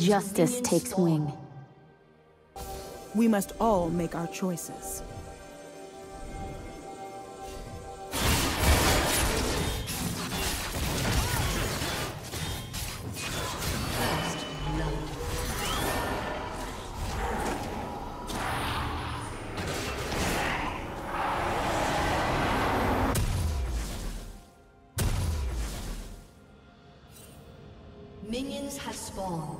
Justice takes wing. We must all make our choices. Minions have spawned.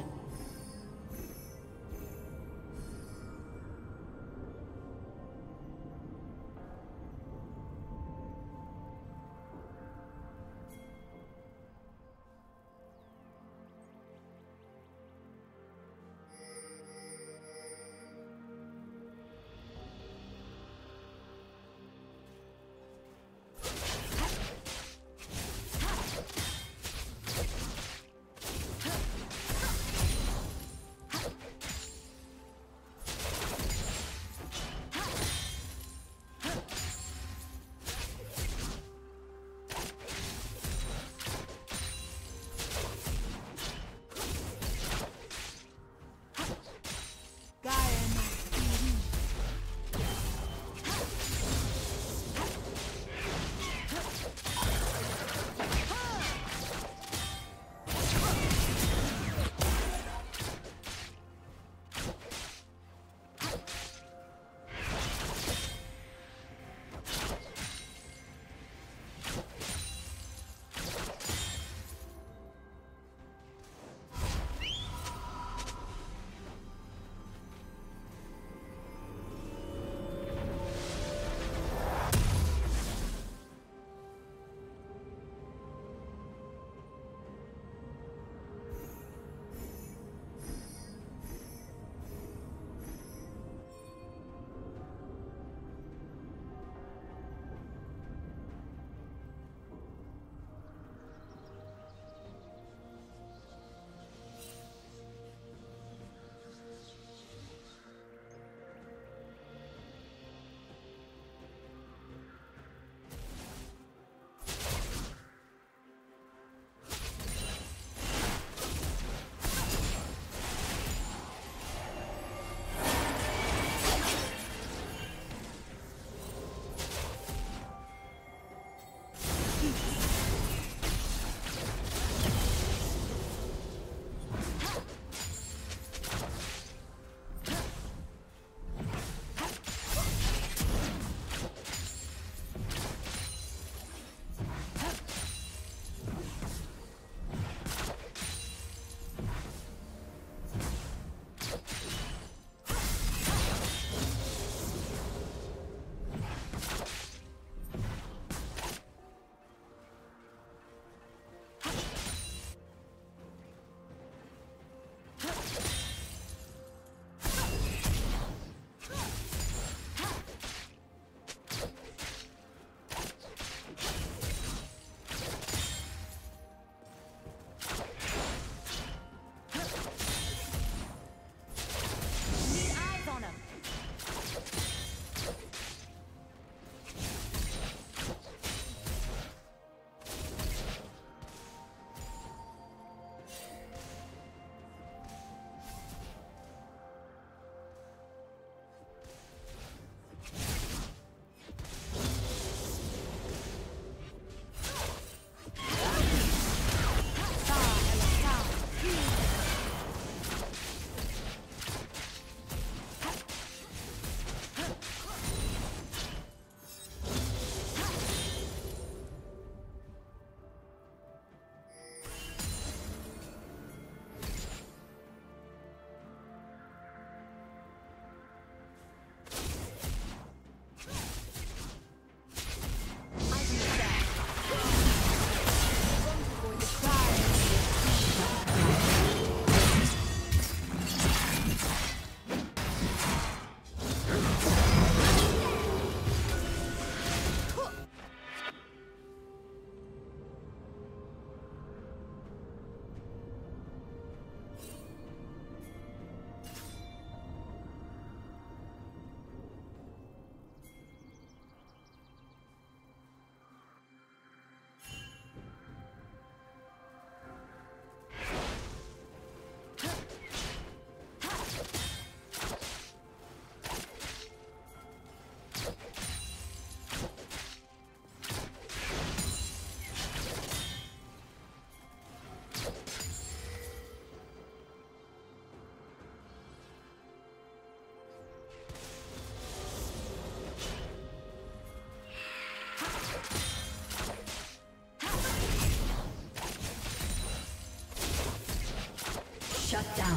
Shut down.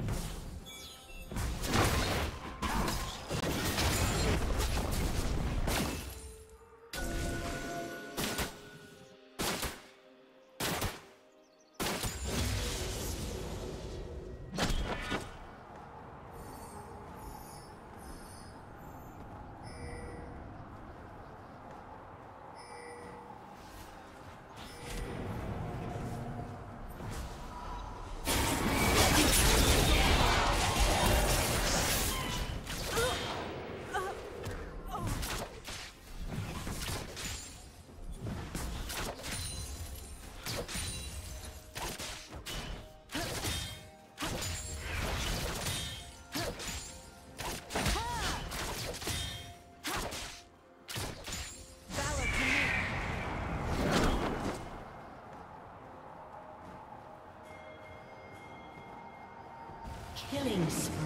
Killing spree.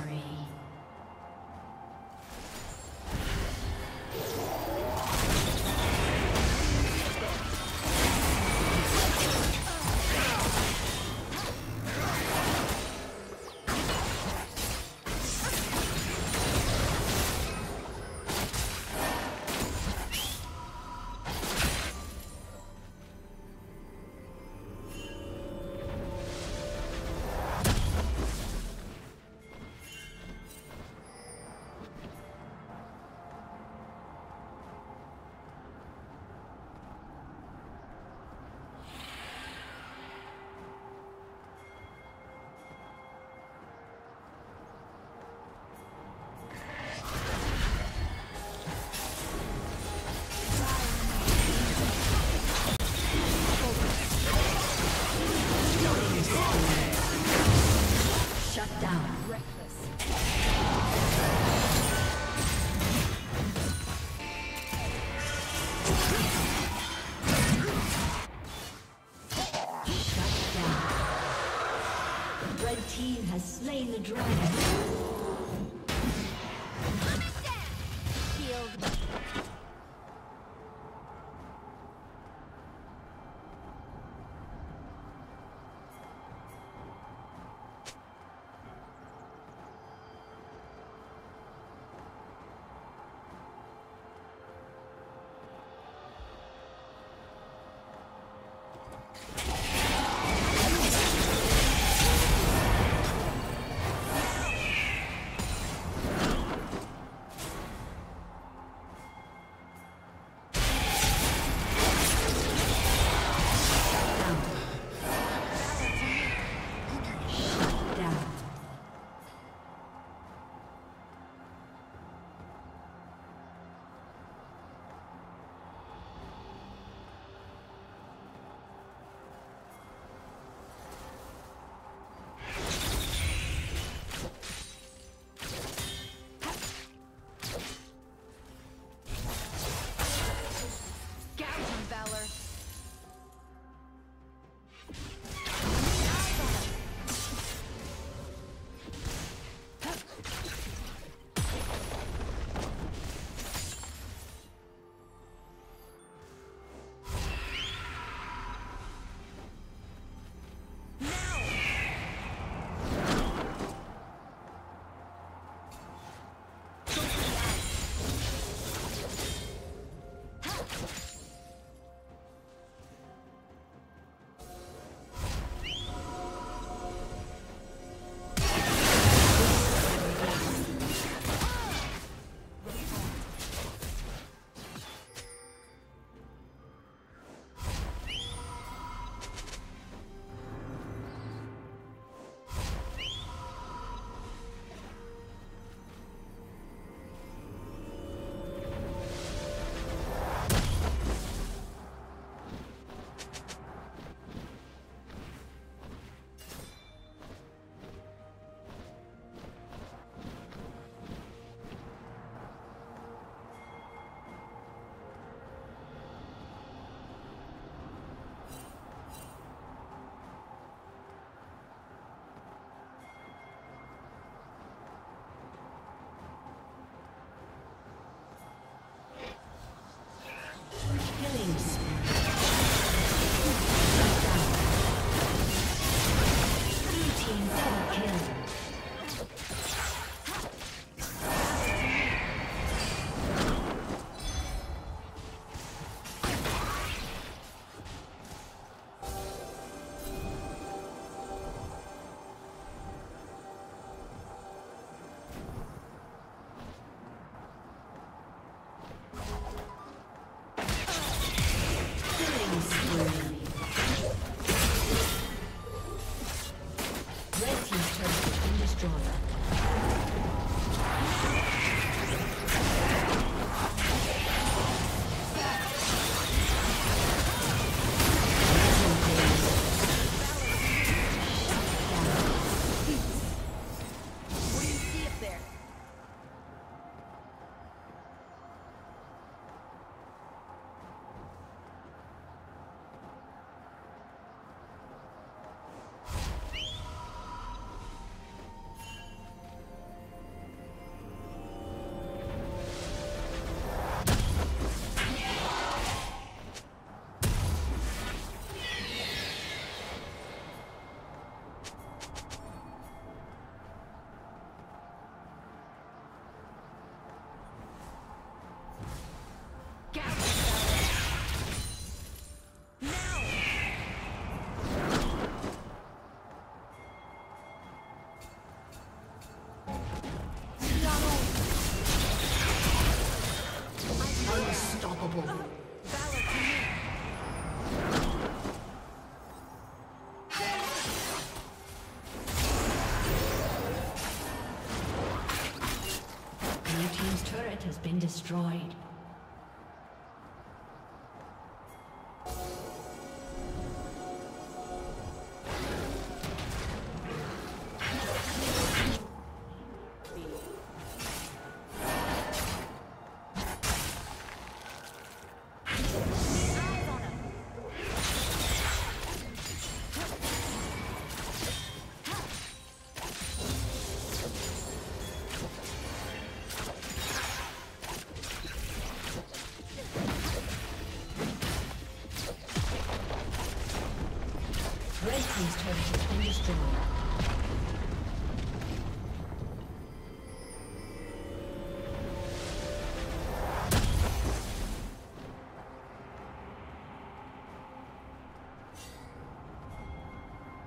turret has been destroyed. These turrets have been destroyed.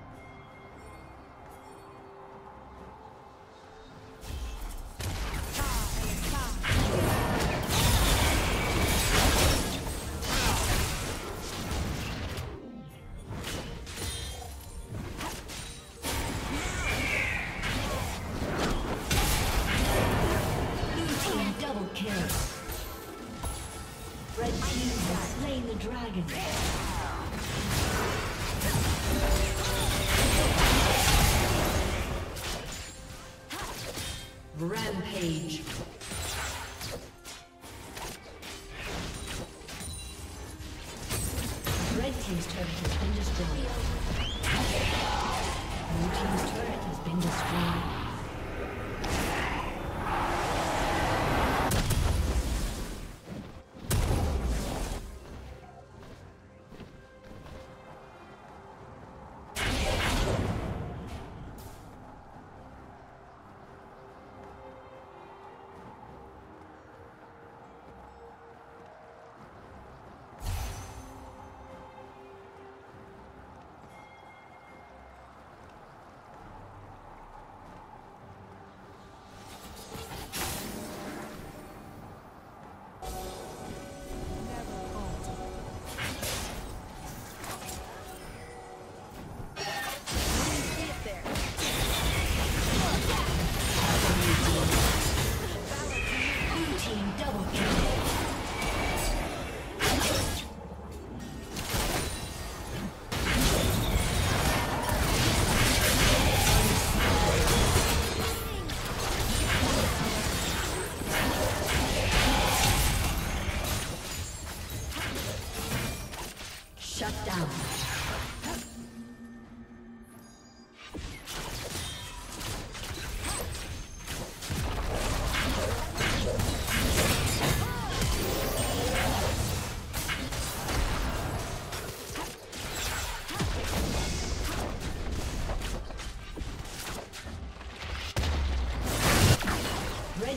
Rampage. Red team's turret has been destroyed. Blue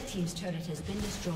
team's turret has been destroyed.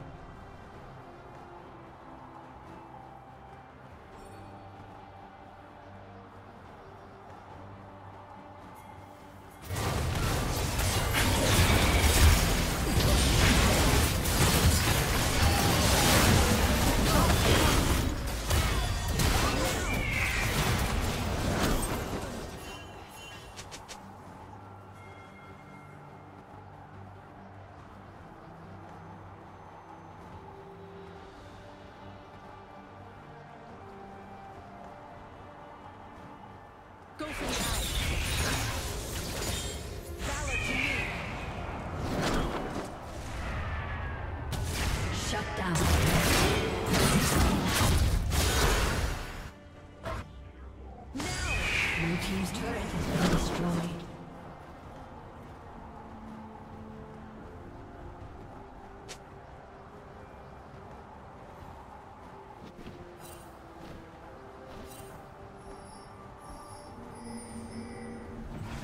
Blue team's turret has been destroyed. Shut down. Red team's turret has been destroyed. Go for the high. Valor to me. Shut down. No. Blue team's turret has been destroyed.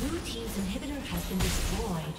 Blue team's inhibitor has been destroyed.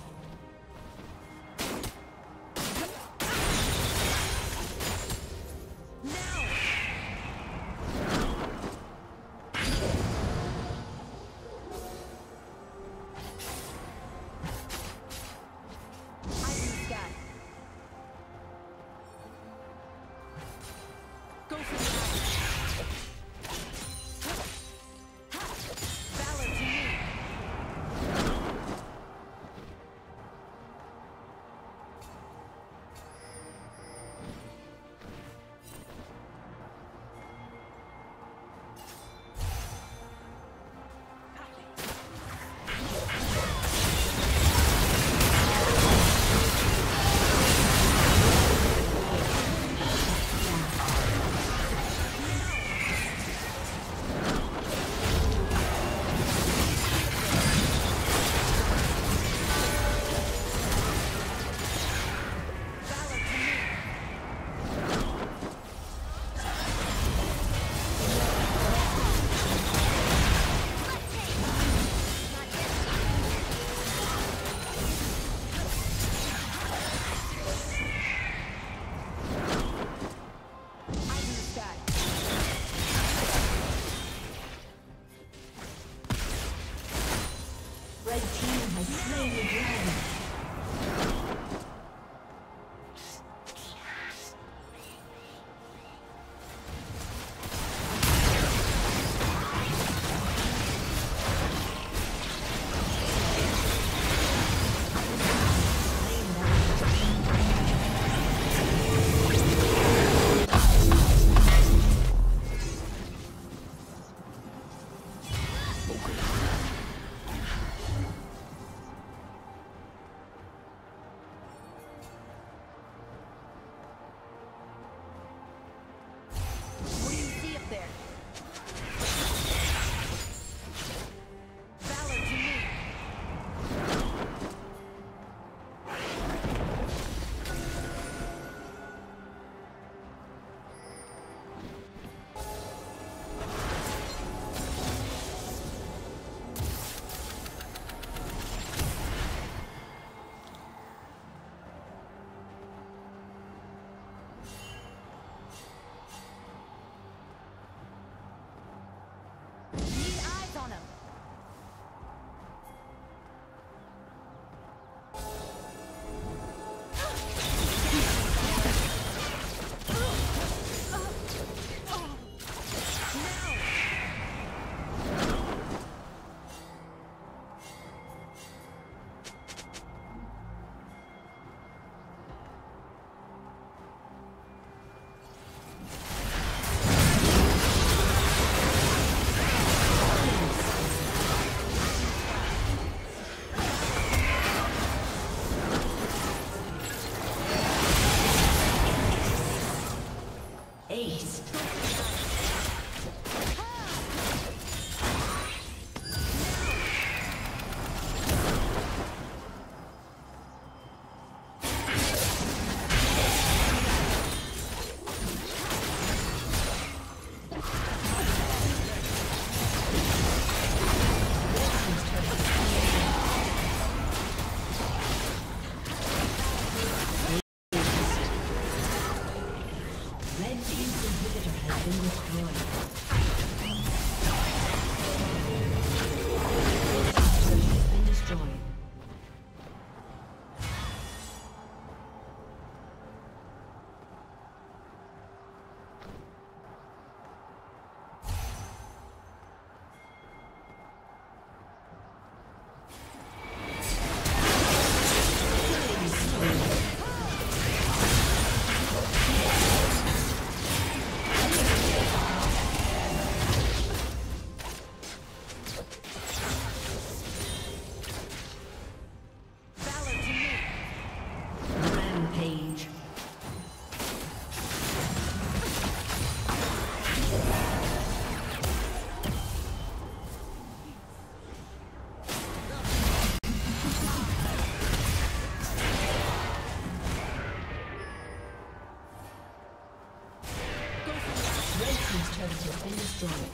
been destroyed.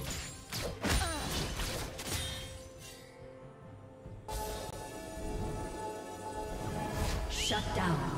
Shut down. Down.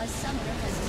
A summoner has